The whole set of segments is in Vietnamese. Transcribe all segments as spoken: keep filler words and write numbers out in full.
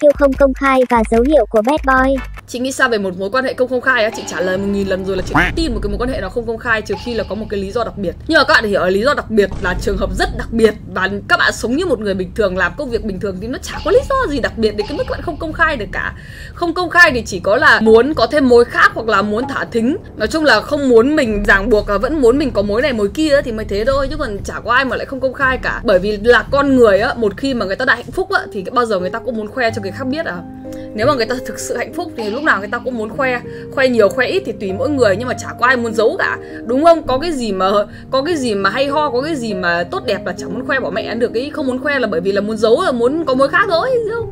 yêu không công khai và dấu hiệu của bad boy. Chị nghĩ sao về một mối quan hệ không công khai á? Chị trả lời một nghìn lần rồi là chị tin một cái mối quan hệ nó không công khai trừ khi là có một cái lý do đặc biệt. Nhưng mà các bạn hiểu là lý do đặc biệt là trường hợp rất đặc biệt, và các bạn sống như một người bình thường, làm công việc bình thường thì nó chả có lý do gì đặc biệt để cái mức các bạn không công khai được cả. Không công khai thì chỉ có là muốn có thêm mối khác hoặc là muốn thả thính, nói chung là không muốn mình ràng buộc và vẫn muốn mình có mối này mối kia thì mới thế thôi, chứ còn chả có ai mà lại không công khai cả. Bởi vì là con người á, một khi mà người ta đã hạnh phúc á thì bao giờ người ta cũng muốn khoe cho người khác biết à. Nếu mà người ta thực sự hạnh phúc thì lúc nào người ta cũng muốn khoe, khoe nhiều khoe ít thì tùy mỗi người, nhưng mà chả có ai muốn giấu cả, đúng không? Có cái gì mà có cái gì mà hay ho, có cái gì mà tốt đẹp là chả muốn khoe bỏ mẹ được, cái không muốn khoe là bởi vì là muốn giấu, là muốn có mối khác thôi, đúng không?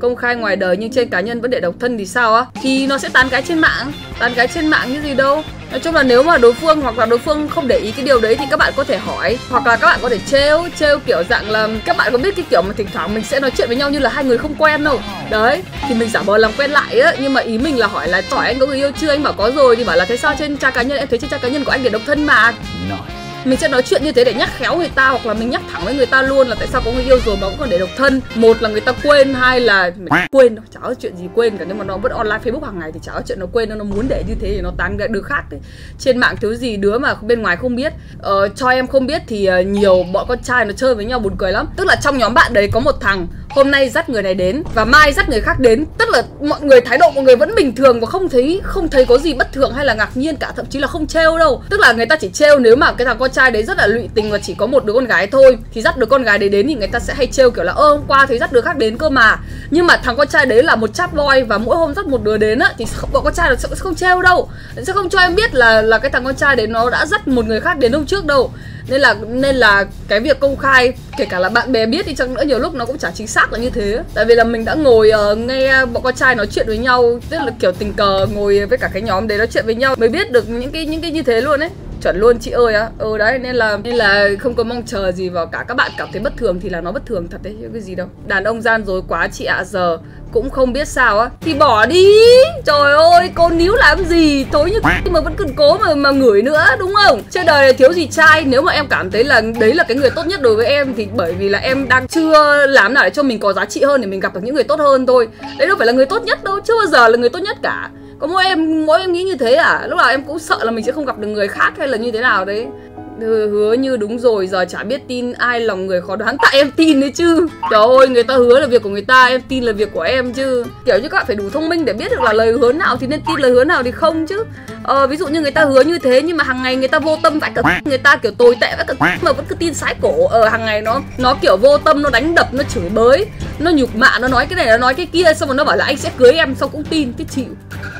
Công khai ngoài đời nhưng trên cá nhân vẫn để độc thân thì sao á? Thì nó sẽ tán gái trên mạng, tán gái trên mạng như gì đâu. Nói chung là nếu mà đối phương hoặc là đối phương không để ý cái điều đấy thì các bạn có thể hỏi, hoặc là các bạn có thể trêu, trêu kiểu dạng là các bạn có biết cái kiểu mà thỉnh thoảng mình sẽ nói chuyện với nhau như là hai người không quen đâu. Đấy, thì mình giả vờ làm quen lại á, nhưng mà ý mình là hỏi là tỏi anh có người yêu chưa, anh bảo có rồi thì bảo là thế sao trên trang cá nhân, em thấy trên trang cá nhân của anh để độc thân mà. Mình sẽ nói chuyện như thế để nhắc khéo người ta, hoặc là mình nhắc thẳng với người ta luôn là tại sao có người yêu rồi mà cũng còn để độc thân. Một là người ta quên, hai là mình quên đâu, chả có chuyện gì quên cả, nhưng mà nó vẫn online Facebook hàng ngày thì chả có chuyện nó quên đâu, nó muốn để như thế thì nó tán được khác đấy. Trên mạng thiếu gì đứa mà bên ngoài không biết. Ờ, cho em không biết thì nhiều bọn con trai nó chơi với nhau buồn cười lắm. Tức là trong nhóm bạn đấy có một thằng hôm nay dắt người này đến và mai dắt người khác đến, tức là mọi người thái độ mọi người vẫn bình thường và không thấy không thấy có gì bất thường hay là ngạc nhiên cả, thậm chí là không trêu đâu. Tức là người ta chỉ trêu nếu mà cái thằng con trai đấy rất là lụy tình và chỉ có một đứa con gái thôi thì dắt đứa con gái đấy đến thì người ta sẽ hay trêu kiểu là ơ hôm qua thấy dắt đứa khác đến cơ mà. Nhưng mà thằng con trai đấy là một chap boy và mỗi hôm dắt một đứa đến á thì bọn con trai nó sẽ không trêu đâu, sẽ không cho em biết là là cái thằng con trai đấy nó đã dắt một người khác đến hôm trước đâu. Nên là nên là cái việc công khai kể cả là bạn bè biết đi chăng nữa nhiều lúc nó cũng chả chính xác là như thế. Tại vì là mình đã ngồi uh, nghe bọn con trai nói chuyện với nhau, tức là kiểu tình cờ ngồi với cả cái nhóm đấy nói chuyện với nhau mới biết được những cái những cái như thế luôn ấy. Chuẩn luôn chị ơi á. Ừ đấy, nên là nên là không có mong chờ gì vào cả. Các bạn cảm thấy bất thường thì là nó bất thường thật đấy, cái gì đâu. Đàn ông gian dối quá chị ạ, à, giờ cũng không biết sao á. Thì bỏ đi. Trời ơi, cô níu làm gì? Tối như nhưng mà vẫn cần cố mà mà ngửi nữa, đúng không? Trên đời này thiếu gì trai? Nếu mà em cảm thấy là đấy là cái người tốt nhất đối với em thì bởi vì là em đang chưa làm nào để cho mình có giá trị hơn để mình gặp được những người tốt hơn thôi. Đấy đâu phải là người tốt nhất đâu, chưa bao giờ là người tốt nhất cả. Có mỗi em mỗi em nghĩ như thế à? Lúc nào em cũng sợ là mình sẽ không gặp được người khác hay là như thế nào đấy. Hứa như đúng rồi, giờ chả biết tin ai, lòng người khó đoán. Tại em tin đấy chứ. Trời ơi, người ta hứa là việc của người ta, em tin là việc của em chứ. Kiểu như các bạn phải đủ thông minh để biết được là lời hứa nào thì nên tin, lời hứa nào thì không chứ. Ờ, ví dụ như người ta hứa như thế nhưng mà hàng ngày người ta vô tâm vãi cả, người ta kiểu tồi tệ vãi cả mà vẫn cứ tin sái cổ. Ờ, hàng ngày nó nó kiểu vô tâm, nó đánh đập, nó chửi bới, nó nhục mạ, nó nói cái này, nó nói cái kia, xong rồi nó bảo là anh sẽ cưới em, xong cũng tin. Thế chịu,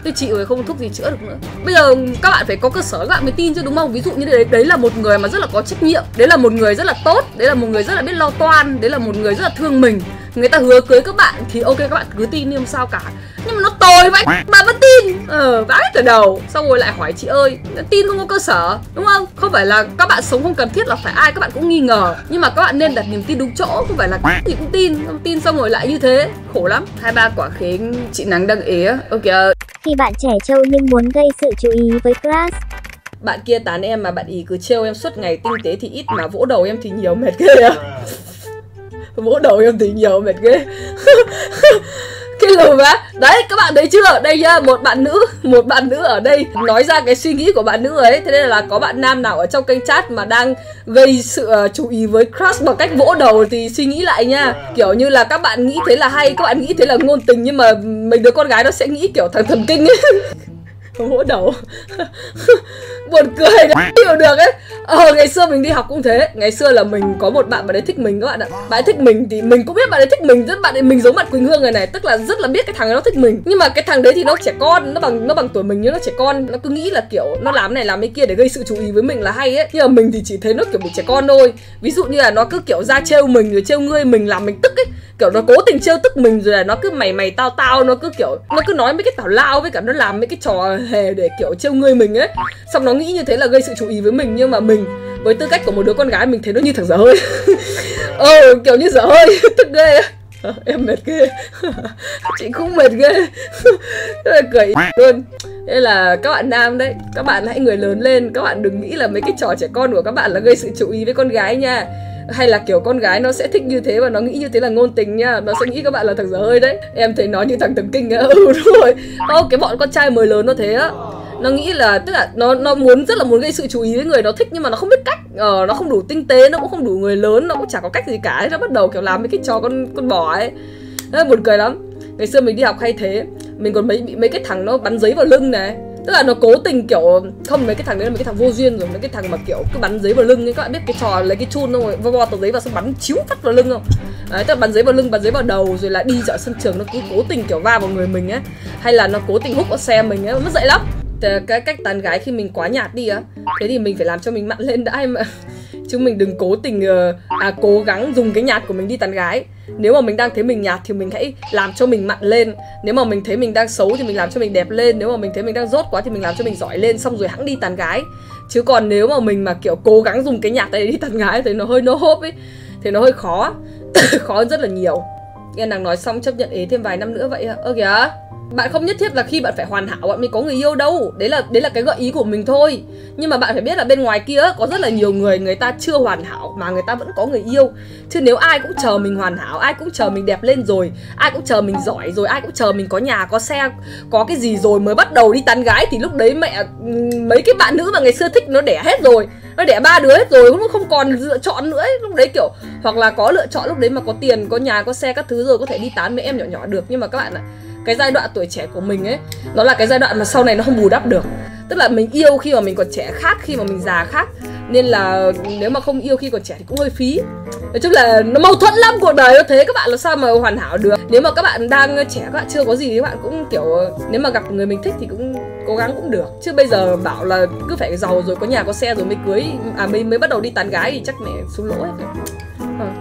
thế chịu rồi, không thuốc gì chữa được nữa. Bây giờ các bạn phải có cơ sở các bạn mới tin chứ, đúng không? Ví dụ như đấy, đấy là một người mà rất là có trách nhiệm, đấy là một người rất là tốt, đấy là một người rất là biết lo toan, đấy là một người rất là thương mình. Người ta hứa cưới các bạn thì ok, các bạn cứ tin đi, không sao cả. Nhưng mà nó tồi vậy, bạn vẫn tin. Ờ, vãi từ đầu. Xong rồi lại hỏi chị ơi, tin không có cơ sở, đúng không? Không phải là các bạn sống không cần thiết là phải ai các bạn cũng nghi ngờ, nhưng mà các bạn nên đặt niềm tin đúng chỗ, không phải là cái gì cũng tin. Không tin xong rồi lại như thế, khổ lắm. Hai ba quả khế chị Nắng đang ế. Ok. Khi bạn trẻ trâu nhưng muốn gây sự chú ý với crush. Bạn kia tán em mà bạn ý cứ trêu em suốt ngày, tinh tế thì ít mà vỗ đầu em thì nhiều, mệt ghê á. Vỗ đầu em thì nhiều, mệt ghê. Cái lùm á. Đấy, các bạn thấy chưa? Đây nhá, một bạn nữ, một bạn nữ ở đây nói ra cái suy nghĩ của bạn nữ ấy. Thế nên là có bạn nam nào ở trong kênh chat mà đang gây sự chú ý với crush bằng cách vỗ đầu thì suy nghĩ lại nha. Kiểu như là các bạn nghĩ thế là hay, các bạn nghĩ thế là ngôn tình, nhưng mà mình đứa con gái nó sẽ nghĩ kiểu thằng thần kinh ấy. Vỗ đầu. Buồn cười đấy, hiểu được ấy. Ờ, ngày xưa mình đi học cũng thế. Ngày xưa là mình có một bạn, bạn ấy thích mình các bạn ạ. Bạn ấy thích mình thì mình cũng biết bạn ấy thích mình, rất bạn ấy mình giống bạn Quỳnh Hương này này, tức là rất là biết cái thằng ấy nó thích mình. Nhưng mà cái thằng đấy thì nó trẻ con, nó bằng nó bằng tuổi mình, nhưng nó trẻ con, nó cứ nghĩ là kiểu nó làm này làm cái kia để gây sự chú ý với mình là hay ấy. Nhưng mà mình thì chỉ thấy nó kiểu bị trẻ con thôi. Ví dụ như là nó cứ kiểu ra trêu mình rồi trêu ngươi mình làm mình tức ấy. Kiểu nó cố tình trêu tức mình rồi là nó cứ mày mày tao tao, nó cứ kiểu nó cứ nói mấy cái tào lao với cả nó làm mấy cái trò hề để kiểu trêu ngươi mình ấy. Xong nó nghĩ như thế là gây sự chú ý với mình, nhưng mà mình với tư cách của một đứa con gái mình thấy nó như thằng dở hơi. Ờ, kiểu như dở hơi. Tức ghê. À, em mệt ghê. Chị cũng mệt ghê. Cười luôn. Nên là các bạn nam đấy, các bạn hãy người lớn lên, các bạn đừng nghĩ là mấy cái trò trẻ con của các bạn là gây sự chú ý với con gái nha. hay là kiểu con gái nó sẽ thích như thế và nó nghĩ như thế là ngôn tình nha. Nó sẽ nghĩ các bạn là thằng dở hơi đấy. Em thấy nó như thằng thần kinh á. Ừ đúng rồi. Ô, cái bọn con trai mới lớn nó thế á. Nó nghĩ là tức là nó nó muốn rất là muốn gây sự chú ý với người nó thích, nhưng mà nó không biết cách. Ờ, nó không đủ tinh tế, nó cũng không đủ người lớn, nó cũng chả có cách gì cả. Nó bắt đầu kiểu làm mấy cái trò con con bò ấy. Nó buồn cười lắm. Ngày xưa mình đi học hay thế, mình còn mấy bị mấy cái thằng nó bắn giấy vào lưng này. Tức là nó cố tình kiểu không, mấy cái thằng đấy là mấy cái thằng vô duyên rồi, mấy cái thằng mà kiểu cứ bắn giấy vào lưng ấy, các bạn biết cái trò lấy cái chun xong rồi vo vo tờ giấy vào xong bắn chiếu phát vào lưng không? Đấy, tức là bắn giấy vào lưng, bắn giấy vào đầu rồi là đi dạo sân trường nó cứ cố tình kiểu va vào người mình ấy, hay là nó cố tình húc vào xe mình ấy, mất dạy lắm. Cái cách tán gái khi mình quá nhạt đi á, thế thì mình phải làm cho mình mặn lên đã em ạ. Chứ mình đừng cố tình à, cố gắng dùng cái nhạt của mình đi tán gái. Nếu mà mình đang thấy mình nhạt thì mình hãy làm cho mình mặn lên. Nếu mà mình thấy mình đang xấu thì mình làm cho mình đẹp lên. Nếu mà mình thấy mình đang dốt quá thì mình làm cho mình giỏi lên, xong rồi hẵng đi tán gái. Chứ còn nếu mà mình mà kiểu cố gắng dùng cái nhạt đấy đi tán gái thì nó hơi no hope ấy, thì nó hơi khó. Khó hơn rất là nhiều. Nghe nàng nói xong chấp nhận ế thêm vài năm nữa vậy hả? Ơ kìa, bạn không nhất thiết là khi bạn phải hoàn hảo bạn mới có người yêu đâu. Đấy là đấy là cái gợi ý của mình thôi. Nhưng mà bạn phải biết là bên ngoài kia có rất là nhiều người, người ta chưa hoàn hảo mà người ta vẫn có người yêu. Chứ nếu ai cũng chờ mình hoàn hảo, ai cũng chờ mình đẹp lên rồi, ai cũng chờ mình giỏi rồi, ai cũng chờ mình có nhà, có xe, có cái gì rồi mới bắt đầu đi tán gái, thì lúc đấy mẹ mấy cái bạn nữ mà ngày xưa thích nó đẻ hết rồi. Nó đẻ ba đứa hết rồi, không còn lựa chọn nữa ấy. Lúc đấy kiểu, hoặc là có lựa chọn lúc đấy mà có tiền, có nhà, có xe, các thứ rồi có thể đi tán mấy em nhỏ nhỏ được. Nhưng mà các bạn ạ, cái giai đoạn tuổi trẻ của mình ấy, nó là cái giai đoạn mà sau này nó không bù đắp được. Tức là mình yêu khi mà mình còn trẻ khác, khi mà mình già khác. Nên là nếu mà không yêu khi còn trẻ thì cũng hơi phí. Nói chung là nó mâu thuẫn lắm, cuộc đời nó thế, các bạn làm sao mà hoàn hảo được. Nếu mà các bạn đang trẻ, các bạn chưa có gì thì các bạn cũng kiểu, nếu mà gặp người mình thích thì cũng cố gắng cũng được. Chứ bây giờ bảo là cứ phải giàu rồi, có nhà có xe rồi mới cưới, à mới, mới bắt đầu đi tán gái thì chắc mẹ xuống lỗ hết rồi. À,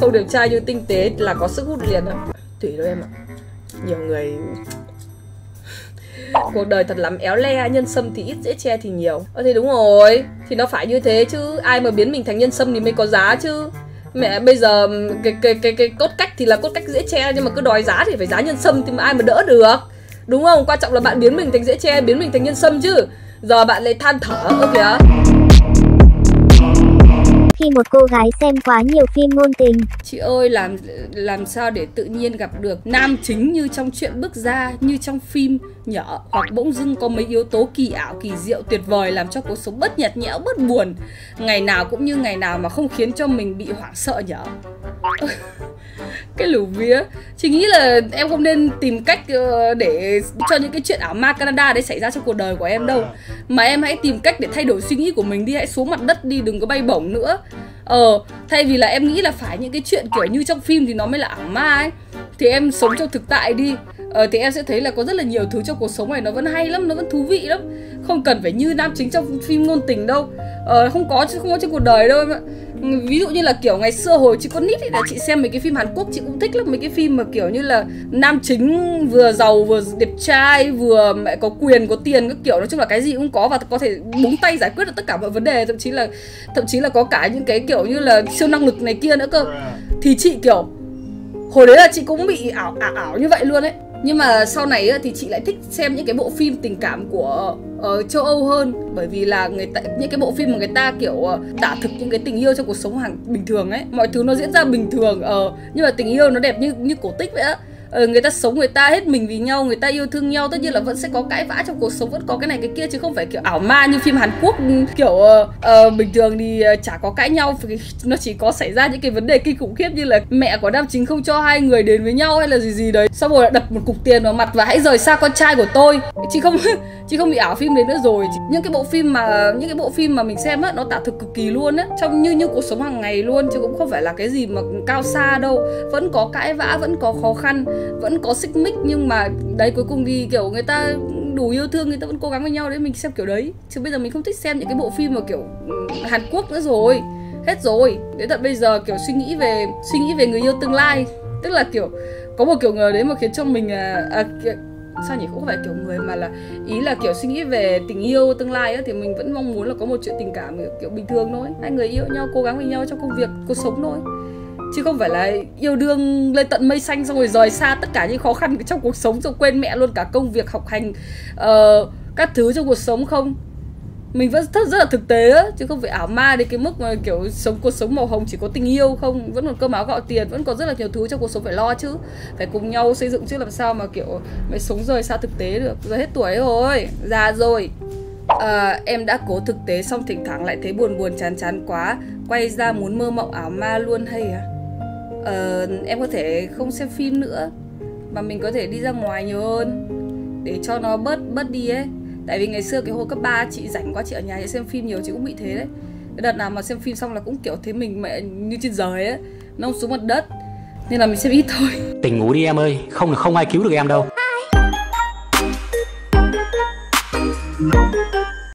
không đẹp trai nhưng tinh tế là có sức hút liền ạ. Tùy đâu em ạ. Nhiều người... Cuộc đời thật lắm éo le, nhân sâm thì ít, dễ che thì nhiều. Ờ thế đúng rồi, thì nó phải như thế chứ. Ai mà biến mình thành nhân sâm thì mới có giá chứ. Mẹ bây giờ cái cái cái cái cốt cách thì là cốt cách dễ che, nhưng mà cứ đòi giá thì phải giá nhân sâm thì mà ai mà đỡ được. Đúng không? Quan trọng là bạn biến mình thành dễ che, biến mình thành nhân sâm chứ. Giờ bạn lại than thở. Ơ kìa. Khi một cô gái xem quá nhiều phim ngôn tình. Chị ơi, làm làm sao để tự nhiên gặp được nam chính như trong chuyện bước ra, như trong phim nhỏ, hoặc bỗng dưng có mấy yếu tố kỳ ảo, kỳ diệu, tuyệt vời làm cho cuộc sống bớt nhạt nhẽo, bớt buồn ngày nào cũng như ngày nào mà không khiến cho mình bị hoảng sợ nhở? Cái lũ vía. Chị nghĩ là em không nên tìm cách để cho những cái chuyện ảo ma Canada đấy xảy ra trong cuộc đời của em đâu. Mà em hãy tìm cách để thay đổi suy nghĩ của mình đi, hãy xuống mặt đất đi, đừng có bay bổng nữa. Ờ, thay vì là em nghĩ là phải những cái chuyện kiểu như trong phim thì nó mới là ảo ma ấy, thì em sống trong thực tại đi. Ờ, thì em sẽ thấy là có rất là nhiều thứ trong cuộc sống này nó vẫn hay lắm, nó vẫn thú vị lắm. Không cần phải như nam chính trong phim ngôn tình đâu. Ờ, không có chứ không có trên cuộc đời đâu em ạ. Ví dụ như là kiểu ngày xưa hồi chị con nít ấy, là chị xem mấy cái phim Hàn Quốc chị cũng thích lắm. Mấy cái phim mà kiểu như là nam chính vừa giàu, vừa đẹp trai, vừa mẹ có quyền, có tiền, các kiểu. Nói chung là cái gì cũng có và có thể búng tay giải quyết được tất cả mọi vấn đề. Thậm chí là thậm chí là có cả những cái kiểu như là siêu năng lực này kia nữa cơ. Thì chị kiểu hồi đấy là chị cũng bị ảo ảo, ảo như vậy luôn ấy. Nhưng mà sau này thì chị lại thích xem những cái bộ phim tình cảm của uh, châu Âu hơn. Bởi vì là người ta, những cái bộ phim mà người ta kiểu uh, tả thực những cái tình yêu trong cuộc sống hàng bình thường ấy. Mọi thứ nó diễn ra bình thường, uh, nhưng mà tình yêu nó đẹp như như cổ tích vậy á. Uh, người ta sống, người ta hết mình vì nhau, người ta yêu thương nhau. Tất nhiên là vẫn sẽ có cãi vã trong cuộc sống, vẫn có cái này cái kia, chứ không phải kiểu ảo ma như phim Hàn Quốc. Kiểu uh, uh, bình thường thì uh, chả có cãi nhau. Nó chỉ có xảy ra những cái vấn đề kinh khủng khiếp như là mẹ của nam chính không cho hai người đến với nhau hay là gì gì đấy, xong rồi lại đập một cục tiền vào mặt và hãy rời xa con trai của tôi. Chị không chị không bị ảo phim đấy nữa rồi. Những cái bộ phim mà những cái bộ phim mà mình xem á, nó tả thực cực kỳ luôn á, trong như như cuộc sống hàng ngày luôn, chứ cũng không phải là cái gì mà cao xa đâu. Vẫn có cãi vã, vẫn có khó khăn, vẫn có xích mích, nhưng mà đấy cuối cùng thì kiểu người ta đủ yêu thương, người ta vẫn cố gắng với nhau đấy. Mình xem kiểu đấy, chứ bây giờ mình không thích xem những cái bộ phim mà kiểu Hàn Quốc nữa rồi, hết rồi. Đến tận bây giờ kiểu suy nghĩ về suy nghĩ về người yêu tương lai, tức là kiểu có một kiểu người đấy mà khiến cho mình à, à, sao nhỉ, cũng không phải kiểu người mà là ý là kiểu suy nghĩ về tình yêu tương lai ấy, thì mình vẫn mong muốn là có một chuyện tình cảm kiểu bình thường thôi, hai người yêu nhau, cố gắng với nhau trong công việc, cuộc sống thôi. Chứ không phải là yêu đương lên tận mây xanh xong rồi rời xa tất cả những khó khăn trong cuộc sống, rồi quên mẹ luôn cả công việc, học hành, uh, các thứ trong cuộc sống không. Mình vẫn rất, rất là thực tế ấy, chứ không phải ảo ma đến cái mức mà kiểu sống cuộc sống màu hồng chỉ có tình yêu không. Vẫn còn cơm áo gạo tiền, vẫn còn rất là nhiều thứ trong cuộc sống phải lo chứ. Phải cùng nhau xây dựng chứ làm sao mà kiểu mày sống rời xa thực tế được. Giờ hết tuổi rồi, già rồi. À, em đã cố thực tế xong thỉnh thoảng lại thấy buồn buồn chán chán quá, quay ra muốn mơ mộng ảo ma luôn hay à? à Em có thể không xem phim nữa mà mình có thể đi ra ngoài nhiều hơn để cho nó bớt bớt đi ấy. Tại vì ngày xưa cái hồi cấp ba chị rảnh quá, chị ở nhà chị xem phim nhiều, chị cũng bị thế đấy. Cái đợt nào mà xem phim xong là cũng kiểu thế mình mẹ như trên giời ấy, nó không xuống mặt đất. Nên là mình xem ít thôi. Tỉnh ngủ đi em ơi, không là không ai cứu được em đâu.